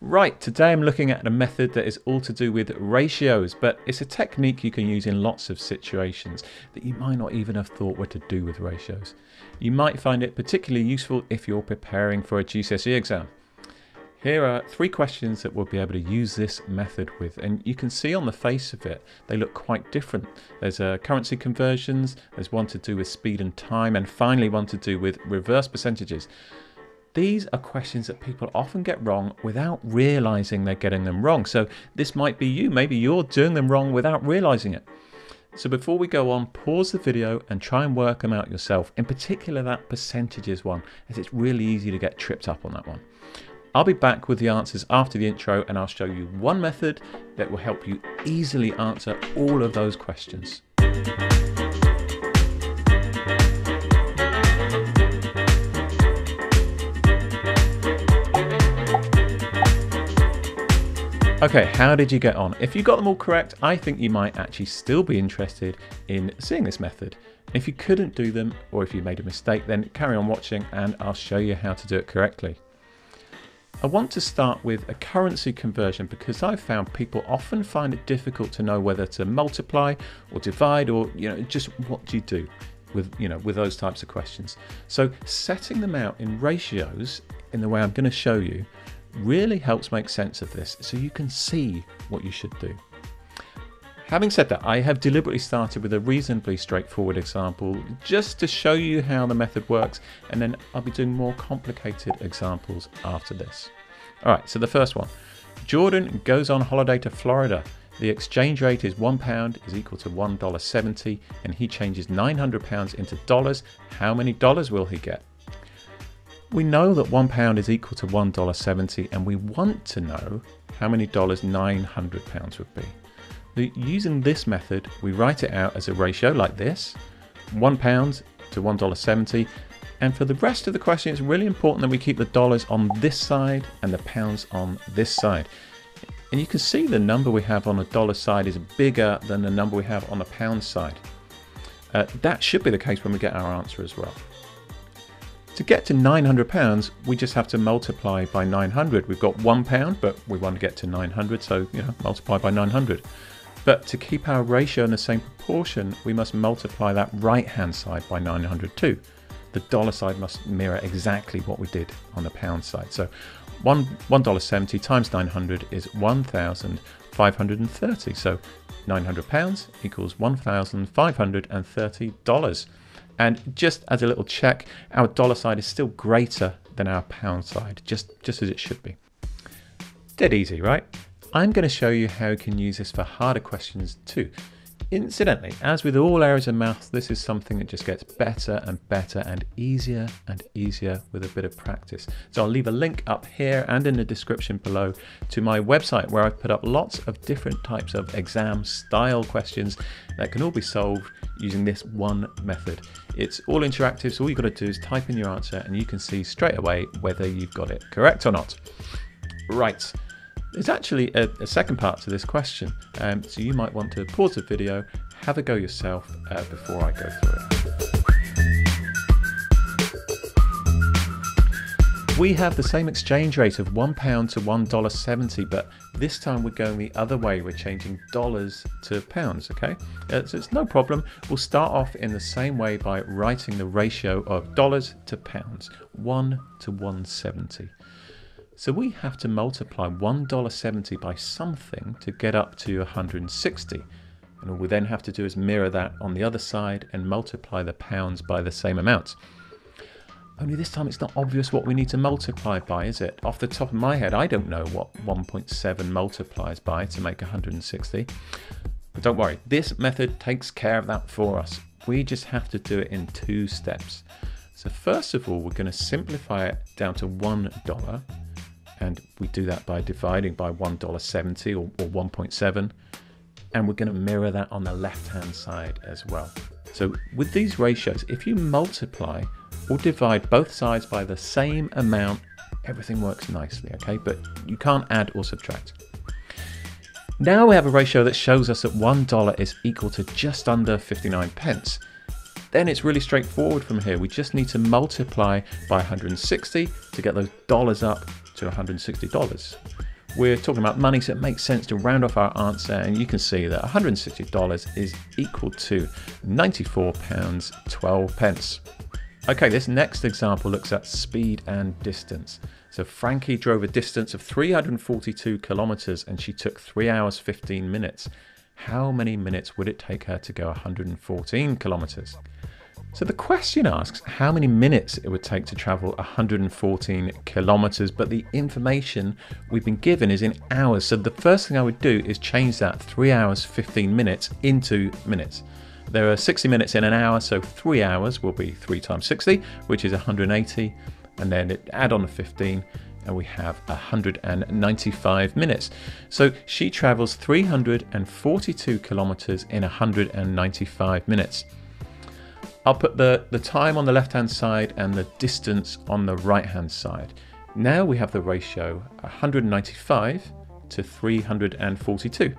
Right, today I'm looking at a method that is all to do with ratios, but it's a technique you can use in lots of situations that you might not even have thought were to do with ratios. You might find it particularly useful if you're preparing for a GCSE exam. Here are three questions that we'll be able to use this method with, and you can see on the face of it, they look quite different. There's currency conversions, there's one to do with speed and time, and finally one to do with reverse percentages. These are questions that people often get wrong without realizing they're getting them wrong. So this might be you. Maybe you're doing them wrong without realizing it. So before we go on, pause the video and try and work them out yourself. In particular, that percentages one, as it's really easy to get tripped up on that one. I'll be back with the answers after the intro, and I'll show you one method that will help you easily answer all of those questions. Okay, how did you get on? If you got them all correct, I think you might actually still be interested in seeing this method. If you couldn't do them, or if you made a mistake, then carry on watching and I'll show you how to do it correctly. I want to start with a currency conversion because I've found people often find it difficult to know whether to multiply or divide, or just what do you do with those types of questions. So setting them out in ratios in the way I'm going to show you really helps make sense of this, so you can see what you should do. Having said that, I have deliberately started with a reasonably straightforward example just to show you how the method works, and then I'll be doing more complicated examples after this. All right, so the first one. Jordan goes on holiday to Florida. The exchange rate is £1 is equal to $1.70, and he changes 900 pounds into dollars. How many dollars will he get? We know that £1 is equal to $1.70, and we want to know how many dollars 900 pounds would be. Using this method, we write it out as a ratio like this, £1 to $1.70. And for the rest of the question, it's really important that we keep the dollars on this side and the pounds on this side. And you can see the number we have on the dollar side is bigger than the number we have on the pound side. That should be the case when we get our answer as well. To get to 900 pounds, we just have to multiply by 900. We've got £1, but we want to get to 900, so multiply by 900. But to keep our ratio in the same proportion, we must multiply that right-hand side by 900 too. The dollar side must mirror exactly what we did on the pound side. So $1.70 times 900 is 1,530. So 900 pounds equals $1,530. And just as a little check, our dollar side is still greater than our pound side, just as it should be. Dead easy, right? I'm going to show you how you can use this for harder questions too. Incidentally, as with all areas of maths, this is something that just gets better and better and easier with a bit of practice. So I'll leave a link up here and in the description below to my website, where I've put up lots of different types of exam style questions that can all be solved using this one method. It's all interactive, so all you've got to do is type in your answer and you can see straight away whether you've got it correct or not. Right. There's actually a second part to this question, so you might want to pause the video, have a go yourself before I go through it. We have the same exchange rate of £1 to $1.70, but this time we're going the other way. We're changing dollars to pounds, okay? So it's no problem. We'll start off in the same way by writing the ratio of dollars to pounds, 1 to 170. So we have to multiply $1.70 by something to get up to 160. And all we then have to do is mirror that on the other side and multiply the pounds by the same amount. Only this time it's not obvious what we need to multiply by, is it? Off the top of my head, I don't know what 1.7 multiplies by to make 160. But don't worry, this method takes care of that for us. We just have to do it in two steps. So first of all, we're going to simplify it down to $1. And we do that by dividing by $1.70 or 1.7, and we're going to mirror that on the left-hand side as well. So with these ratios, if you multiply or divide both sides by the same amount, everything works nicely, okay? But you can't add or subtract. Now we have a ratio that shows us that $1 is equal to just under 59 pence. Then it's really straightforward from here. We just need to multiply by 160 to get those dollars up to $160. We're talking about money, so it makes sense to round off our answer, and you can see that $160 is equal to £94.12. Okay, this next example looks at speed and distance. So Frankie drove a distance of 342 kilometers and she took 3 hours, 15 minutes. How many minutes would it take her to go 114 kilometers? So the question asks how many minutes it would take to travel 114 kilometers, but the information we've been given is in hours. So the first thing I would do is change that 3 hours, 15 minutes into minutes. There are 60 minutes in an hour, so 3 hours will be 3 times 60, which is 180, and then add on a 15, and we have 195 minutes. So she travels 342 kilometers in 195 minutes. I'll put the time on the left-hand side and the distance on the right-hand side. Now we have the ratio 195 to 342.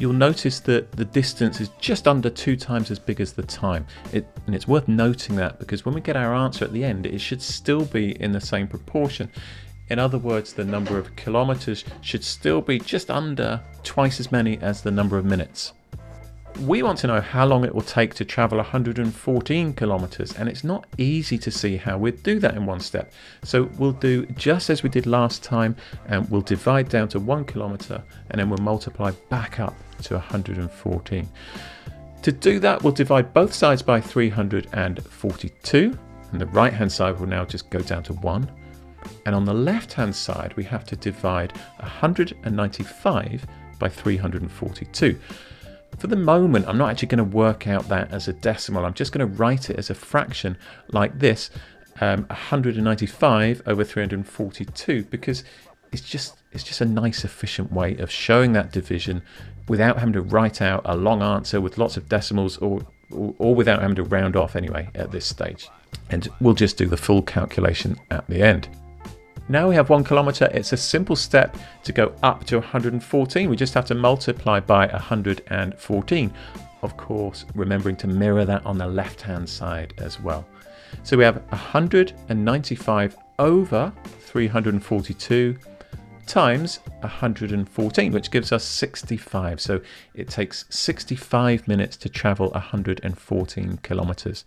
You'll notice that the distance is just under 2 times as big as the time. And it's worth noting that because when we get our answer at the end, it should still be in the same proportion. In other words, the number of kilometers should still be just under twice as many as the number of minutes. We want to know how long it will take to travel 114 kilometers, and it's not easy to see how we'd do that in one step. So we'll do just as we did last time, and we'll divide down to 1 kilometer, and then we'll multiply back up to 114. To do that, we'll divide both sides by 342, and the right-hand side will now just go down to 1. And on the left-hand side, we have to divide 195 by 342. For the moment, I'm not actually going to work out that as a decimal. I'm just going to write it as a fraction like this, 195 over 342, because it's just a nice, efficient way of showing that division without having to write out a long answer with lots of decimals, or without having to round off anyway at this stage. And we'll just do the full calculation at the end. Now we have 1 kilometer. It's a simple step to go up to 114. We just have to multiply by 114. Of course, remembering to mirror that on the left-hand side as well. So we have 195 over 342 times 114, which gives us 65. So it takes 65 minutes to travel 114 kilometers.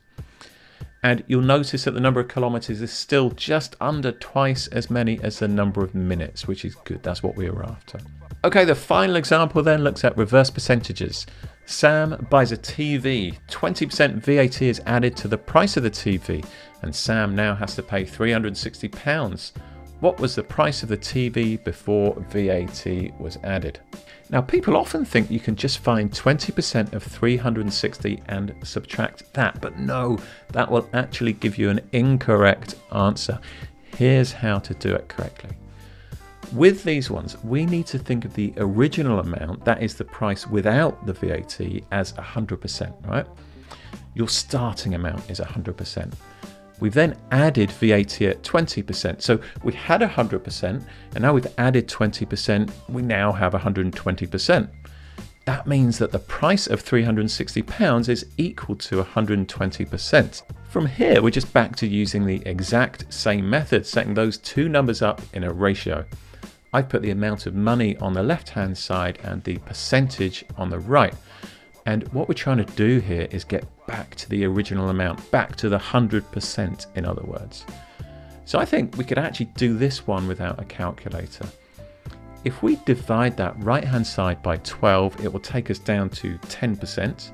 And you'll notice that the number of kilometers is still just under twice as many as the number of minutes, which is good. That's what we were after. Okay, the final example then looks at reverse percentages. Sam buys a TV. 20% VAT is added to the price of the TV, and Sam now has to pay £360. What was the price of the TV before VAT was added? Now, people often think you can just find 20% of 360 and subtract that, but no, that will actually give you an incorrect answer. Here's how to do it correctly. With these ones, we need to think of the original amount, that is the price without the VAT, as 100%, right? Your starting amount is 100%. We've then added VAT at 20%. So we had 100%, and now we've added 20%. We now have 120%. That means that the price of £360 is equal to 120%. From here, we're just back to using the exact same method, setting those two numbers up in a ratio. I've put the amount of money on the left-hand side and the percentage on the right. And what we're trying to do here is get back to the original amount, back to the 100%, in other words. So I think we could actually do this one without a calculator. If we divide that right-hand side by 12, it will take us down to 10%.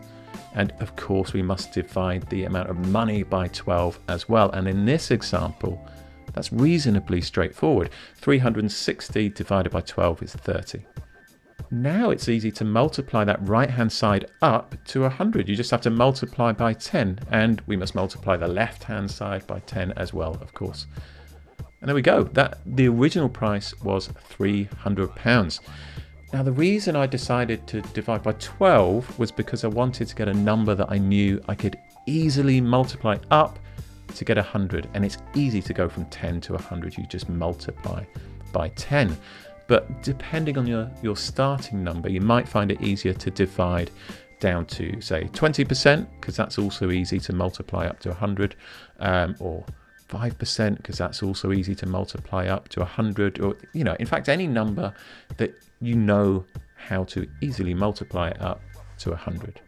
And of course, we must divide the amount of money by 12 as well. And in this example, that's reasonably straightforward. 360 divided by 12 is 30. Now it's easy to multiply that right-hand side up to 100. You just have to multiply by 10, and we must multiply the left-hand side by 10 as well, of course. And there we go. The original price was £300. Now, the reason I decided to divide by 12 was because I wanted to get a number that I knew I could easily multiply up to get 100. And it's easy to go from 10 to 100. You just multiply by 10. But depending on your starting number, you might find it easier to divide down to, say, 20%, because that's also easy to multiply up to 100, or 5%, because that's also easy to multiply up to 100, or, you know, in fact, any number that you know how to easily multiply it up to 100.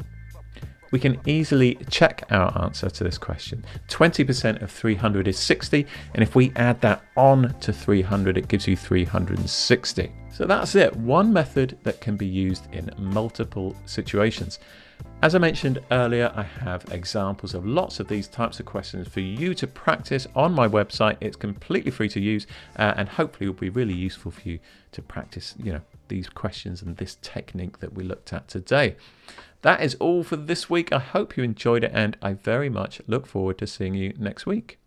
We can easily check our answer to this question. 20% of 300 is 60, and if we add that on to 300, it gives you 360. So that's it, one method that can be used in multiple situations. As I mentioned earlier, I have examples of lots of these types of questions for you to practice on my website. It's completely free to use, and hopefully will be really useful for you to practice, you know, these questions and this technique that we looked at today. That is all for this week. I hope you enjoyed it, and I very much look forward to seeing you next week.